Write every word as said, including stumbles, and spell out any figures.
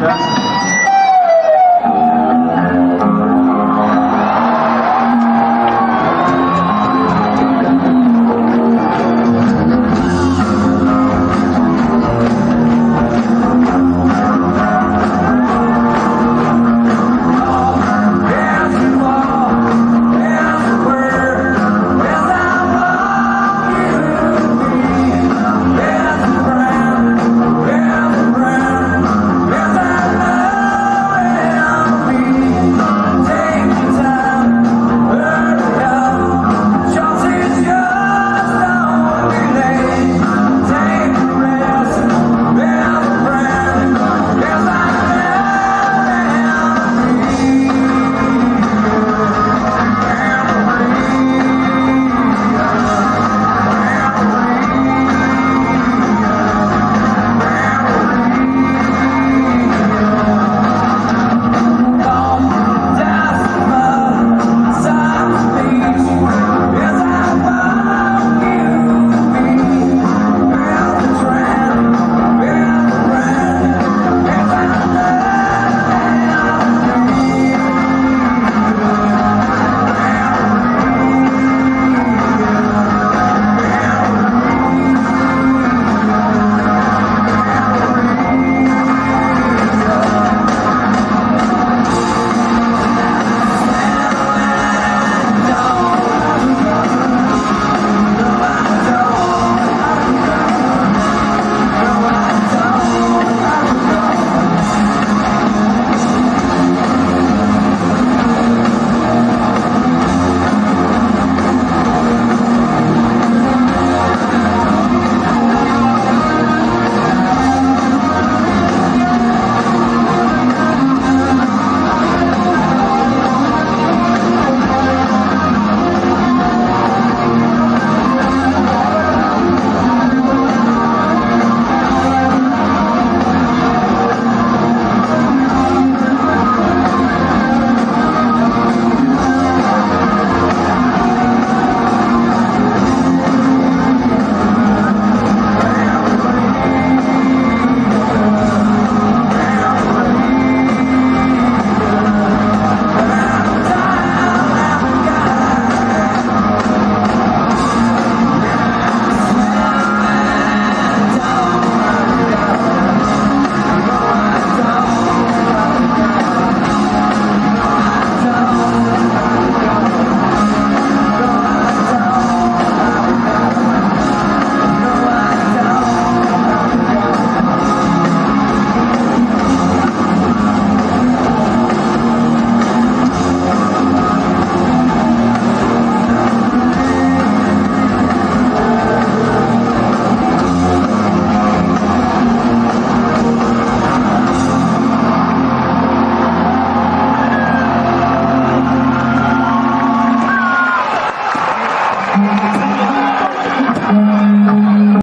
That's